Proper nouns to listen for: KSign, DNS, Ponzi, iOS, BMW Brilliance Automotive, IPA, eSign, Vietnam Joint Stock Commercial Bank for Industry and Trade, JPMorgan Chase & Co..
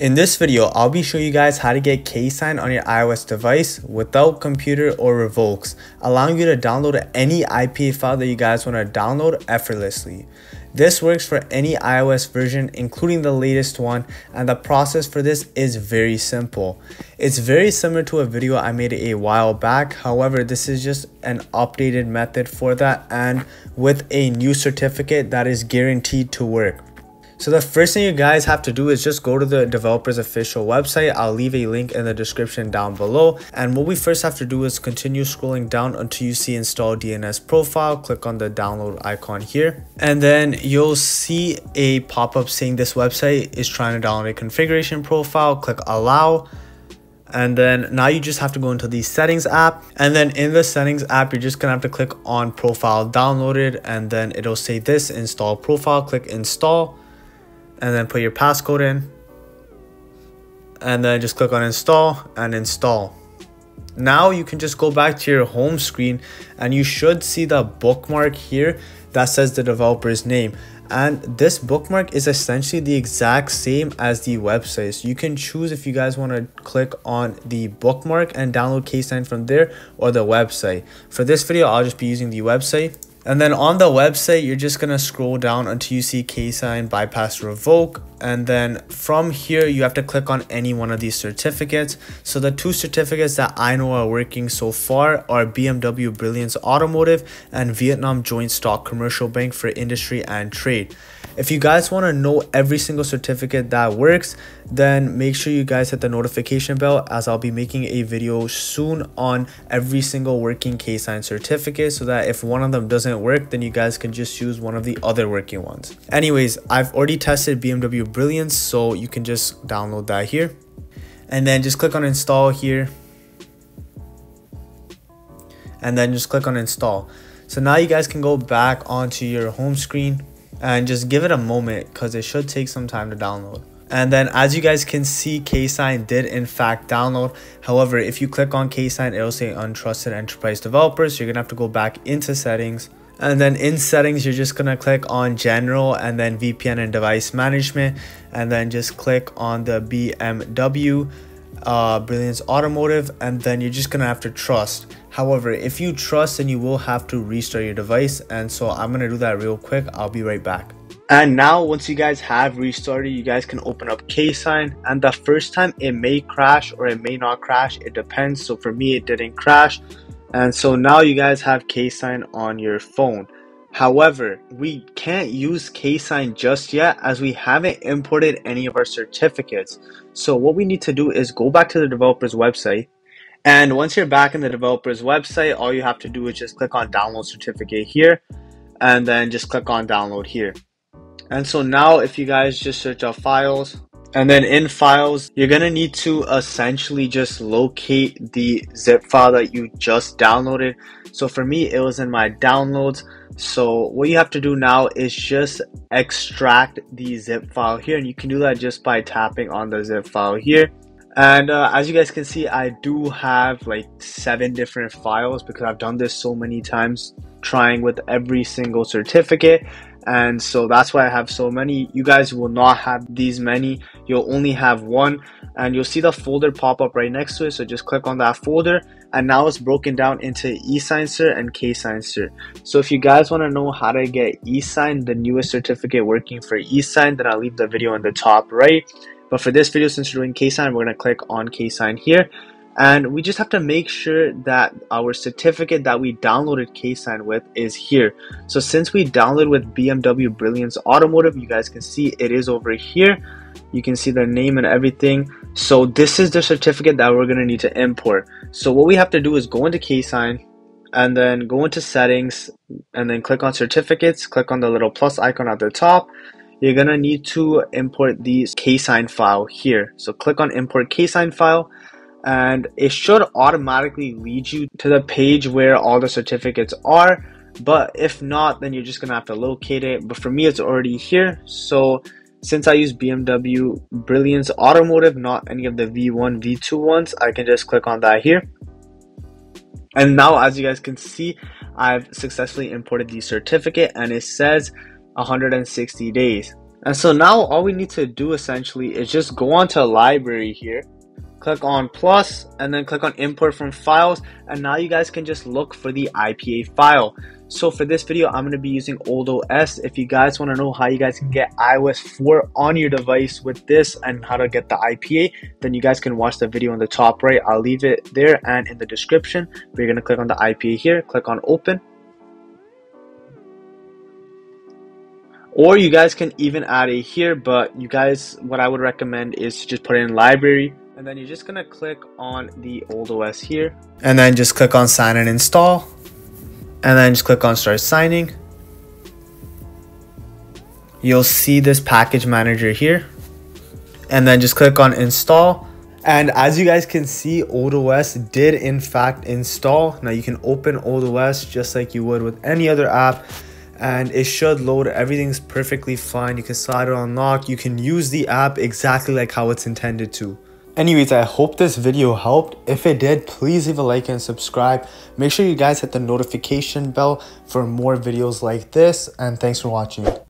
In this video, I'll be showing you guys how to get KSign on your iOS device without computer or revokes, allowing you to download any IPA file that you guys want to download effortlessly. This works for any iOS version, including the latest one, and the process for this is very simple. It's very similar to a video I made a while back, however, this is just an updated method for that and with a new certificate that is guaranteed to work. So the first thing you guys have to do is just go to the developer's official website. I'll leave a link in the description down below. And what we first have to do is continue scrolling down until you see install DNS profile. Click on the download icon here. And then you'll see a pop-up saying this website is trying to download a configuration profile. Click allow. And then now you just have to go into the settings app, and then in the settings app you're just gonna have to click on profile downloaded, and then it'll say this install profile. Click install and then put your passcode in, and then just click on install and install. Now you can just go back to your home screen and you should see the bookmark here that says the developer's name, and this bookmark is essentially the exact same as the website, so you can choose if you guys want to click on the bookmark and download KSign from there or the website. For this video, I'll just be using the website. And then on the website, you're just going to scroll down until you see KSign bypass revoke. And then from here, you have to click on any one of these certificates. So the two certificates that I know are working so far are BMW Brilliance Automotive and Vietnam Joint Stock Commercial Bank for Industry and Trade. If you guys want to know every single certificate that works, then make sure you guys hit the notification bell, as I'll be making a video soon on every single working KSign certificate, so that if one of them doesn't work, then you guys can just use one of the other working ones. Anyways, I've already tested BMW Brilliance, so you can just download that here and then just click on install here and then just click on install. So now you guys can go back onto your home screen and just give it a moment because it should take some time to download. And then as you guys can see, KSign did in fact download. However, if you click on KSign, it'll say untrusted enterprise developers. So you're gonna have to go back into settings. And then in settings, you're just gonna click on general and then VPN and device management. And then just click on the BMW Brilliance Automotive. And then you're just gonna have to trust. However, if you trust, then you will have to restart your device. And so I'm gonna do that real quick. I'll be right back. And now once you guys have restarted, you guys can open up KSign, and the first time it may crash or it may not crash, it depends. So for me, it didn't crash, and so now you guys have KSign on your phone. However, we can't use KSign just yet as we haven't imported any of our certificates. So what we need to do is go back to the developer's website. And once you're back in the developer's website, all you have to do is just click on download certificate here, and then just click on download here. And so now if you guys just search up files, and then in files, you're going to need to essentially just locate the zip file that you just downloaded. So for me, it was in my downloads. So what you have to do now is just extract the zip file here. And you can do that just by tapping on the zip file here. And as you guys can see, I do have like 7 different files because I've done this so many times, trying with every single certificate. And so that's why I have so many. You guys will not have these many. You'll only have one, and you'll see the folder pop up right next to it. So just click on that folder, and now it's broken down into eSign cert and KSign cert. So if you guys want to know how to get eSign, the newest certificate working for eSign, then I'll leave the video in the top right. But for this video, since we're doing KSign, we're going to click on KSign here. And we just have to make sure that our certificate that we downloaded KSign with is here. So since we downloaded with BMW Brilliance Automotive, you guys can see it is over here. You can see the name and everything. So this is the certificate that we're going to need to import. So what we have to do is go into KSign and then go into settings and then click on certificates. Click on the little plus icon at the top. You're going to need to import the KSign file here. So click on import KSign file. And it should automatically lead you to the page where all the certificates are, but if not, then you're just gonna have to locate it. But for me, it's already here. So since I use BMW Brilliance Automotive, not any of the V1, V2 ones, I can just click on that here. And now as you guys can see, I've successfully imported the certificate, and it says 160 days. And so now all we need to do essentially is just go onto library here, click on plus, and then click on import from files. And now you guys can just look for the IPA file. So for this video, I'm going to be using Old OS. If you guys want to know how you guys can get iOS 4 on your device with this and how to get the IPA, then you guys can watch the video in the top right. I'll leave it there and in the description. We're going to click on the IPA here, click on open. Or you guys can even add it here, but you guys, what I would recommend is to just put it in library. And then you're just going to click on the Old OS here. And then just click on sign and install. And then just click on start signing. You'll see this package manager here. And then just click on install. And as you guys can see, Old OS did in fact install. Now you can open Old OS just like you would with any other app. And it should load. Everything's perfectly fine. You can slide it on lock. You can use the app exactly like how it's intended to. Anyways, I hope this video helped. If it did, please leave a like and subscribe. Make sure you guys hit the notification bell for more videos like this. And thanks for watching.